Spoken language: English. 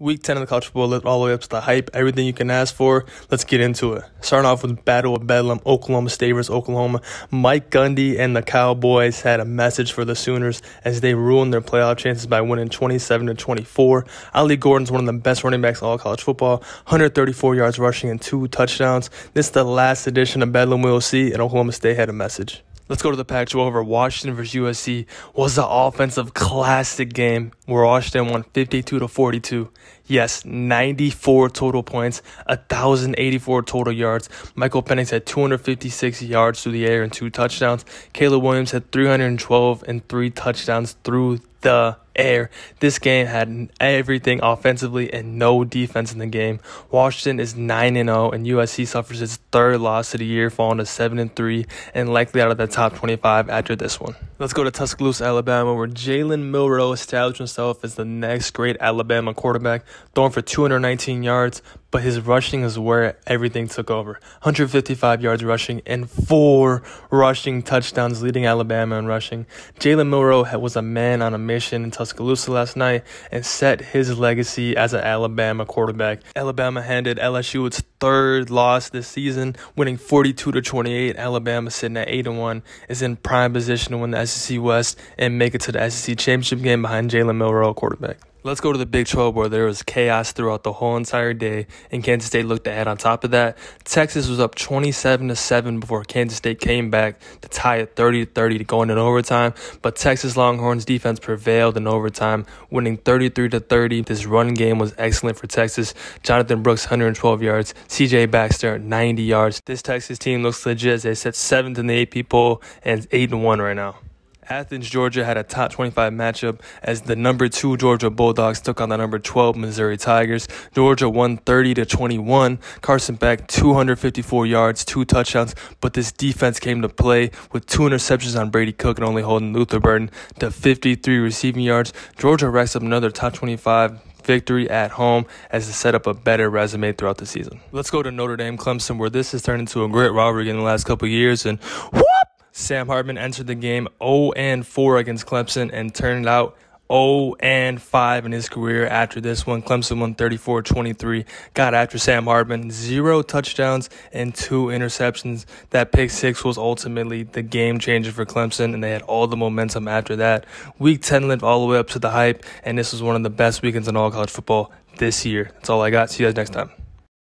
Week 10 of the college football lives all the way up to the hype, everything you can ask for. Let's get into it. Starting off with Battle of Bedlam, Oklahoma State versus Oklahoma. Mike Gundy and the Cowboys had a message for the Sooners as they ruined their playoff chances by winning 27-24. Ali Gordon's one of the best running backs in all college football, 134 yards rushing and 2 touchdowns. This is the last edition of Bedlam we'll see, and Oklahoma State had a message. Let's go to the Pac-12 over Washington versus USC. Was the offensive classic game where Washington won 52-42. Yes, 94 total points, 1,084 total yards. Michael Penix had 256 yards through the air and 2 touchdowns. Caleb Williams had 312 and 3 touchdowns through the air. This game had everything offensively and no defense in the game. Washington is 9-0 and USC suffers its third loss of the year, falling to 7-3 and likely out of the top 25 after this one. Let's go to Tuscaloosa, Alabama, where Jalen Milroe established himself as the next great Alabama quarterback, throwing for 219 yards, but his rushing is where everything took over. 155 yards rushing and 4 rushing touchdowns, leading Alabama in rushing. Jalen Milroe was a man on a mission in Tuscaloosa last night and set his legacy as an Alabama quarterback. Alabama handed LSU its third loss this season, winning 42-28. Alabama, sitting at 8-1, is in prime position to win the SEC West and make it to the SEC championship game behind Jalen Milroe, quarterback. Let's go to the Big 12, where there was chaos throughout the whole entire day, and Kansas State looked to add on top of that. Texas was up 27-7 before Kansas State came back to tie it 30-30 to go into overtime, but Texas Longhorns defense prevailed in overtime, winning 33-30. This run game was excellent for Texas. Jonathan Brooks, 112 yards. C.J. Baxter, 90 yards. This Texas team looks legit as they sit 7th in the AP poll and 8-1 right now. Athens, Georgia had a top 25 matchup as the number 2 Georgia Bulldogs took on the number 12 Missouri Tigers. Georgia won 30-21. Carson Beck, 254 yards, 2 touchdowns, but this defense came to play with 2 interceptions on Brady Cook and only holding Luther Burton to 53 receiving yards. Georgia racks up another top 25 victory at home as to set up a better resume throughout the season. Let's go to Notre Dame, Clemson, where this has turned into a great rivalry in the last couple of years, and whoop! Sam Hartman entered the game 0-4 against Clemson and turned out 0-5 in his career after this one. Clemson won 34-23, got after Sam Hartman, 0 touchdowns and 2 interceptions. That pick six was ultimately the game changer for Clemson, and they had all the momentum after that. Week 10 lived all the way up to the hype, and this was one of the best weekends in all college football this year. That's all I got. See you guys next time.